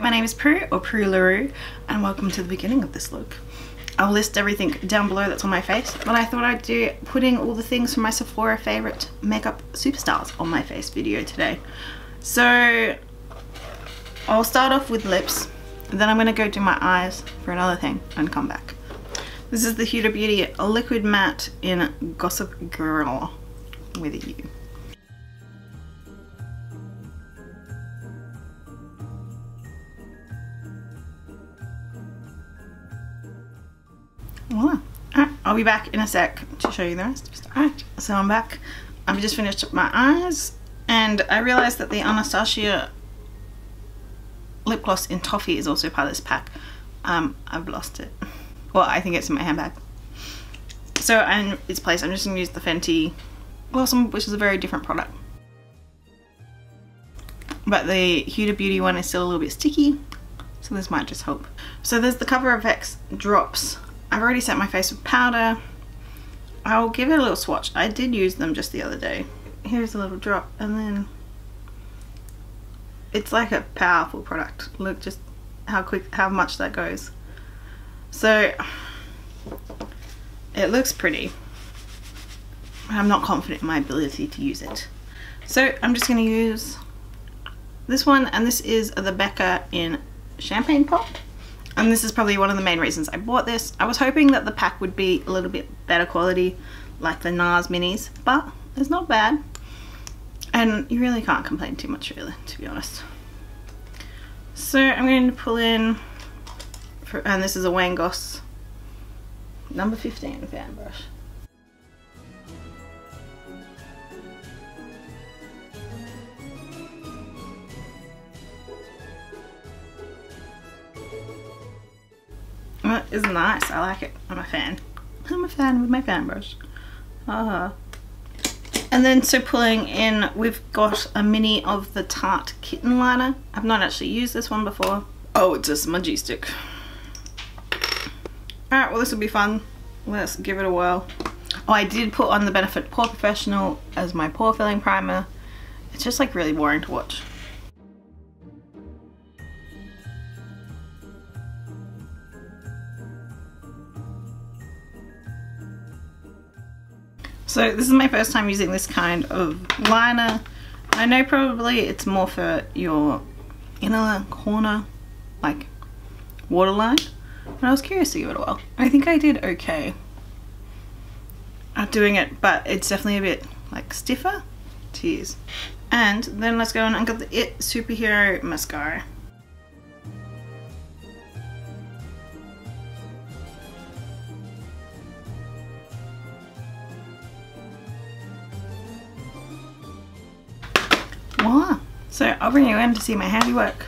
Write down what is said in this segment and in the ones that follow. my name is Prue, or Prue LaRue, and welcome to the beginning of this look. I'll list everything down below that's on my face, but I thought I'd do putting all the things from my Sephora favourite makeup superstars on my face video today. So I'll start off with lips, and then I'm going to go do my eyes for another thing and come back. This is the Huda Beauty Liquid Matte in Gossip Girl with a U. Voila. Alright, I'll be back in a sec to show you the rest. Alright, so I'm back. I've just finished up my eyes, and I realised that the Anastasia lip gloss in Toffee is also part of this pack. I've lost it. Well, I think it's in my handbag. So in its place, I'm just going to use the Fenty Glossbomb, which is a very different product. But the Huda Beauty one is still a little bit sticky, so this might just help. So there's the Cover FX drops. I've already set my face with powder. I'll give it a little swatch. I did use them just the other day. Here's a little drop, and then it's like a powerful product. Look just how much that goes. So it looks pretty, but I'm not confident in my ability to use it. So I'm just going to use this one, and this is the Becca in Champagne Pop. And this is probably one of the main reasons I bought this. I was hoping that the pack would be a little bit better quality, like the NARS minis, but it's not bad. And you really can't complain too much, really, to be honest. So I'm going to pull in, and this is a Wayne Goss number 15 fan brush. That is nice, I like it. I'm a fan. I'm a fan with my fan brush. And then so pulling in, we've got a mini of the Tarte Kitten Liner. I've not actually used this one before. Oh, it's a smudgy stick. Alright, well this will be fun. Let's give it a whirl. Oh, I did put on the Benefit Pore Professional as my pore filling primer. It's just like really boring to watch. So this is my first time using this kind of liner. I know probably it's more for your inner corner, like waterline. But I was curious to give it a whirl. I think I did okay at doing it, but it's definitely a bit like stiffer to use. And then let's go on and get the IT Superhero Mascara. Voila! So I'll bring you in to see my handiwork.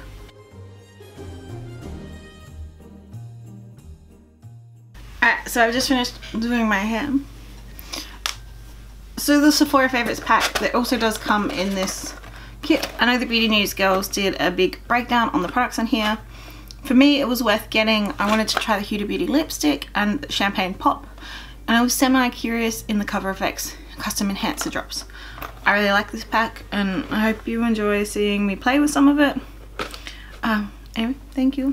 So I've just finished doing my hair. So the Sephora Favorites pack that also does come in this kit. I know the Beauty News Girls did a big breakdown on the products in here. For me it was worth getting. I wanted to try the Huda Beauty lipstick and Champagne Pop, and I was semi-curious in the Cover FX custom enhancer drops. I really like this pack, and I hope you enjoy seeing me play with some of it. Anyway, thank you.